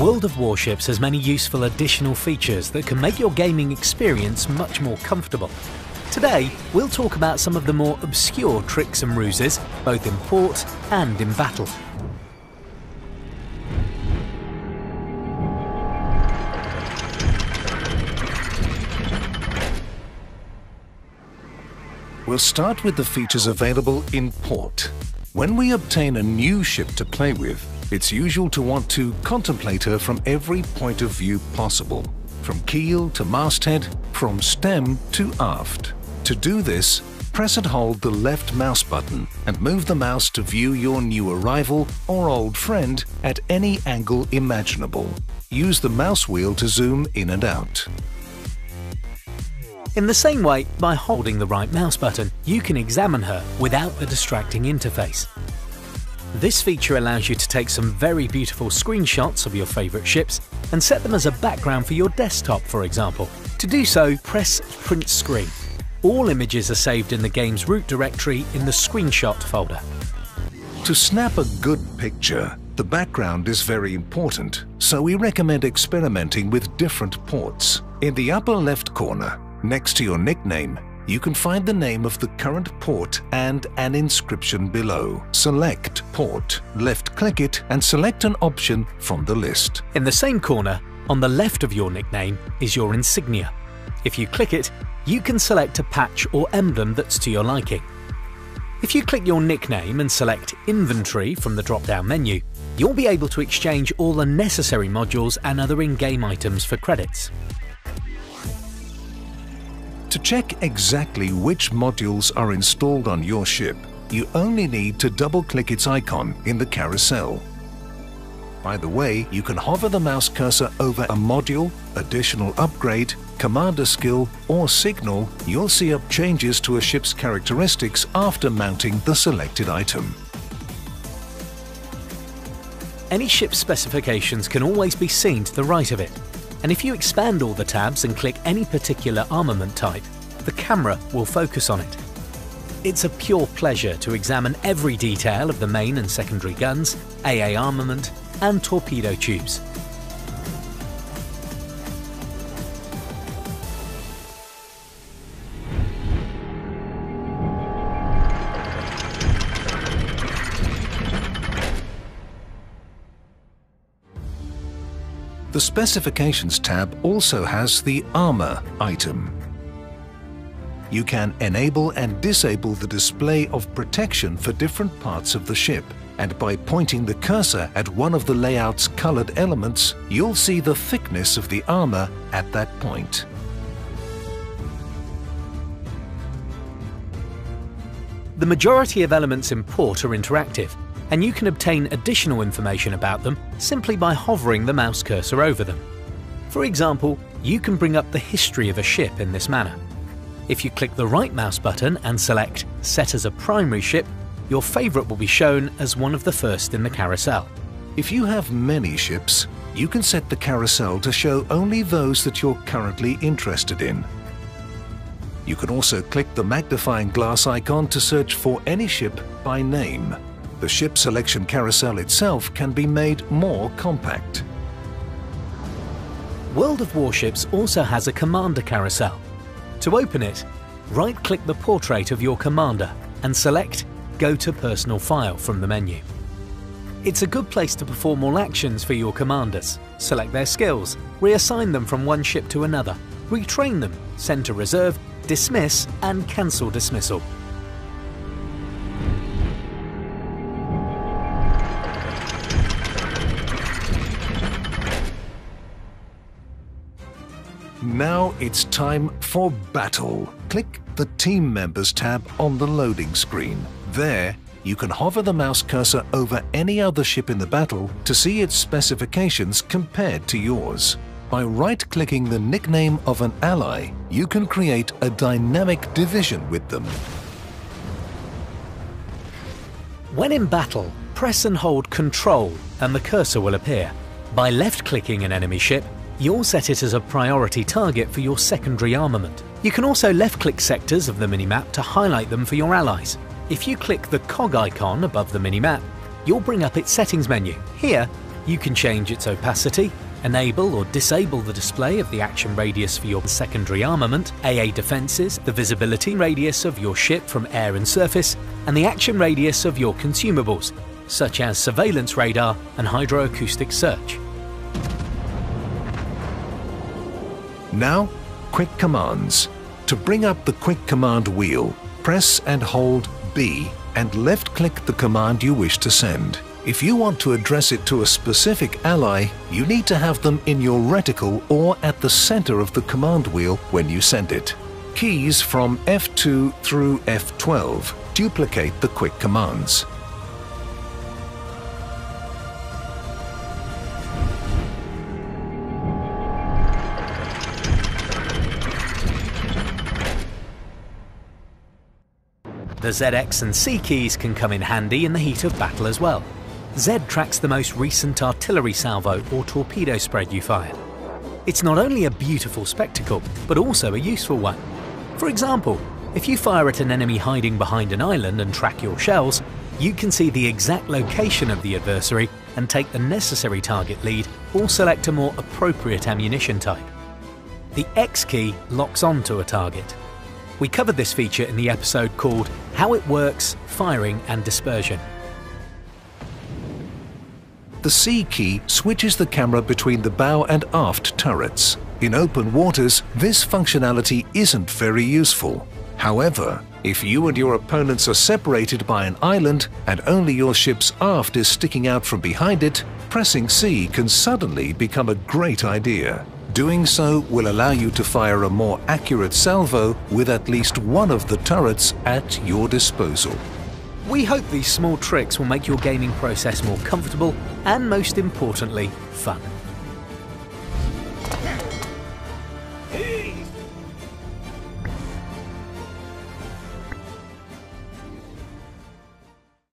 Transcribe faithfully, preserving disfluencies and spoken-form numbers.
World of Warships has many useful additional features that can make your gaming experience much more comfortable. Today, we'll talk about some of the more obscure tricks and ruses, both in port and in battle. We'll start with the features available in port. When we obtain a new ship to play with, it's usual to want to contemplate her from every point of view possible, from keel to masthead, from stem to aft. To do this, press and hold the left mouse button and move the mouse to view your new arrival or old friend at any angle imaginable. Use the mouse wheel to zoom in and out. In the same way, by holding the right mouse button, you can examine her without a distracting interface. This feature allows you to take some very beautiful screenshots of your favourite ships and set them as a background for your desktop, for example. To do so, press Print Screen. All images are saved in the game's root directory in the Screenshot folder. To snap a good picture, the background is very important, so we recommend experimenting with different ports. In the upper left corner, next to your nickname, you can find the name of the current port and an inscription below. Select Port, left-click it and select an option from the list. In the same corner, on the left of your nickname, is your insignia. If you click it, you can select a patch or emblem that's to your liking. If you click your nickname and select Inventory from the drop-down menu, you'll be able to exchange all the necessary modules and other in-game items for credits. To check exactly which modules are installed on your ship, you only need to double-click its icon in the carousel. By the way, you can hover the mouse cursor over a module, additional upgrade, commander skill, or signal. You'll see up changes to a ship's characteristics after mounting the selected item. Any ship's specifications can always be seen to the right of it. And if you expand all the tabs and click any particular armament type, the camera will focus on it. It's a pure pleasure to examine every detail of the main and secondary guns, A A armament, and torpedo tubes. The Specifications tab also has the Armor item. You can enable and disable the display of protection for different parts of the ship, and by pointing the cursor at one of the layout's colored elements, you'll see the thickness of the armor at that point. The majority of elements in port are interactive, and you can obtain additional information about them simply by hovering the mouse cursor over them. For example, you can bring up the history of a ship in this manner. If you click the right mouse button and select Set as a Primary Ship, your favorite will be shown as one of the first in the carousel. If you have many ships, you can set the carousel to show only those that you're currently interested in. You can also click the magnifying glass icon to search for any ship by name. The ship selection carousel itself can be made more compact. World of Warships also has a commander carousel. To open it, right-click the portrait of your commander and select Go to Personal File from the menu. It's a good place to perform all actions for your commanders, select their skills, reassign them from one ship to another, retrain them, send to reserve, dismiss and cancel dismissal. Now it's time for battle. Click the Team Members tab on the loading screen. There, you can hover the mouse cursor over any other ship in the battle to see its specifications compared to yours. By right-clicking the nickname of an ally, you can create a dynamic division with them. When in battle, press and hold Control and the cursor will appear. By left-clicking an enemy ship, you'll set it as a priority target for your secondary armament. You can also left-click sectors of the minimap to highlight them for your allies. If you click the cog icon above the minimap, you'll bring up its settings menu. Here, You can change its opacity, enable or disable the display of the action radius for your secondary armament, A A defences, the visibility radius of your ship from air and surface, and the action radius of your consumables, such as surveillance radar and hydroacoustic search. Now, quick commands. To bring up the quick command wheel, press and hold B and left-click the command you wish to send. If you want to address it to a specific ally, you need to have them in your reticle or at the center of the command wheel when you send it. Keys from F two through F twelve duplicate the quick commands. The Z X and C keys can come in handy in the heat of battle as well. Z tracks the most recent artillery salvo or torpedo spread you fired. It's not only a beautiful spectacle, but also a useful one. For example, if you fire at an enemy hiding behind an island and track your shells, you can see the exact location of the adversary and take the necessary target lead or select a more appropriate ammunition type. The X key locks onto a target. We covered this feature in the episode called How It Works, Firing and Dispersion. The C key switches the camera between the bow and aft turrets. In open waters, this functionality isn't very useful. However, if you and your opponents are separated by an island and only your ship's aft is sticking out from behind it, pressing C can suddenly become a great idea. Doing so will allow you to fire a more accurate salvo with at least one of the turrets at your disposal. We hope these small tricks will make your gaming process more comfortable and, most importantly, fun.